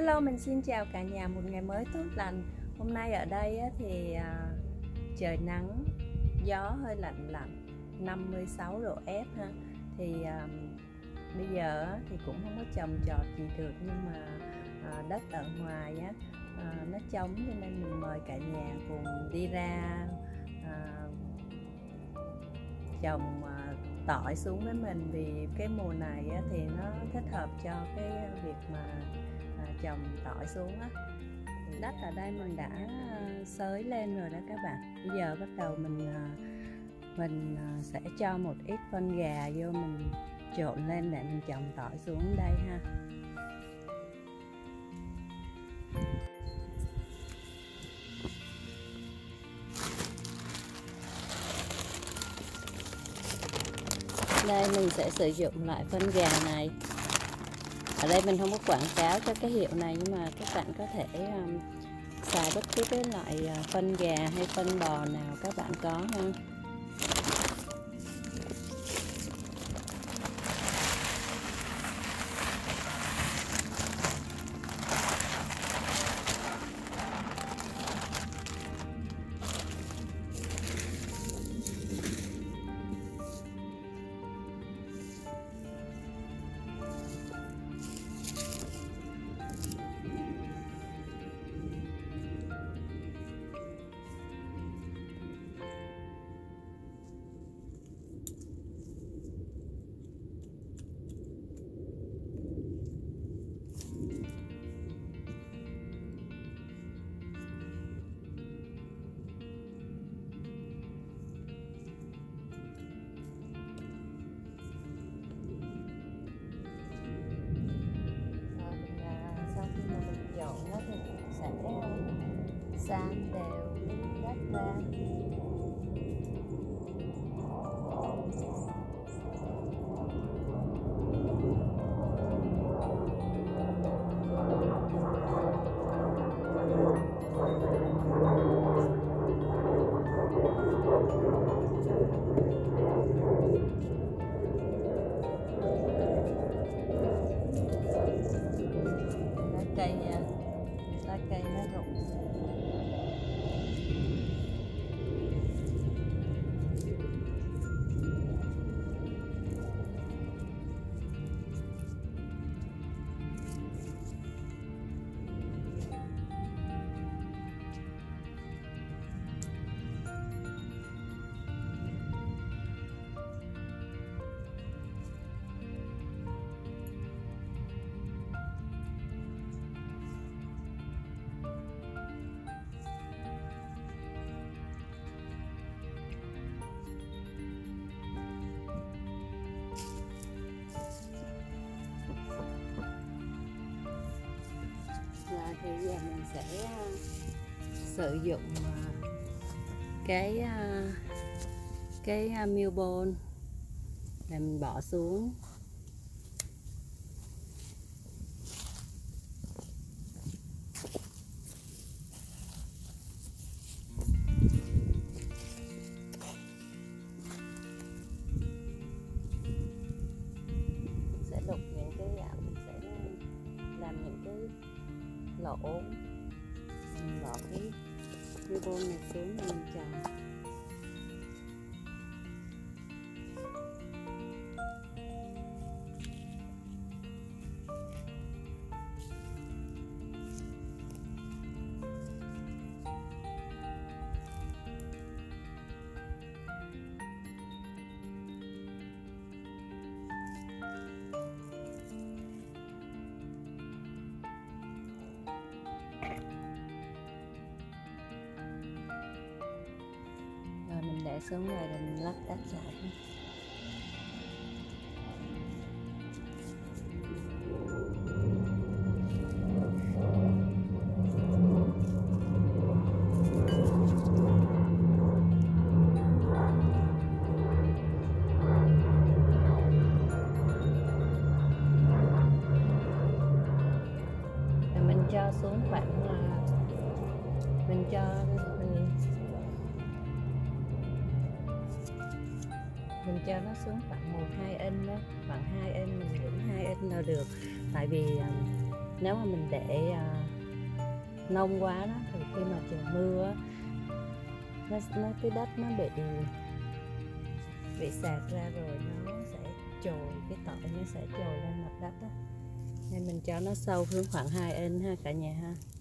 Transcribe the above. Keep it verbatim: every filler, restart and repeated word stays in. Hello, mình xin chào cả nhà, một ngày mới tốt lành. Hôm nay ở đây thì trời nắng, gió hơi lạnh lạnh, năm mươi sáu độ F ha. Thì bây giờ thì cũng không có trồng trọt gì được, nhưng mà đất ở ngoài nó trống, cho nên mình mời cả nhà cùng đi ra trồng tỏi xuống với mình. Vì cái mùa này thì nó thích hợp cho cái việc mà trồng tỏi xuống á. Đất ở đây mình đã xới lên rồi đó các bạn. Bây giờ bắt đầu mình mình sẽ cho một ít phân gà vô, mình trộn lên để mình trồng tỏi xuống đây ha. Đây mình sẽ sử dụng loại phân gà này. Ở đây mình không có quảng cáo cho cái hiệu này, nhưng mà các bạn có thể um, xài bất cứ cái loại uh, phân gà hay phân bò nào các bạn có ha. San đều đất ra. Thì giờ mình sẽ sử dụng cái cái miêu bồn để mình bỏ xuống. Sẽ đục những cái dạng, mình sẽ làm những cái lỗ, mình bỏ cái miêu bồn này xuống mình trồng. Để xuống rồi để mình lắp đặt lại. Rồi mình cho xuống khoảng, mình cho mình mình cho nó xuống khoảng một hai inch đó, khoảng hai inch, mình giữ hai inch là được. Tại vì Nếu mà mình để à, nông quá đó thì khi mà trời mưa nó, nó cái đất nó bị bị sạt ra rồi nó sẽ trồi, cái tỏi nó sẽ trồi lên mặt đất đó. Nên mình cho nó sâu hướng khoảng hai inch ha cả nhà ha.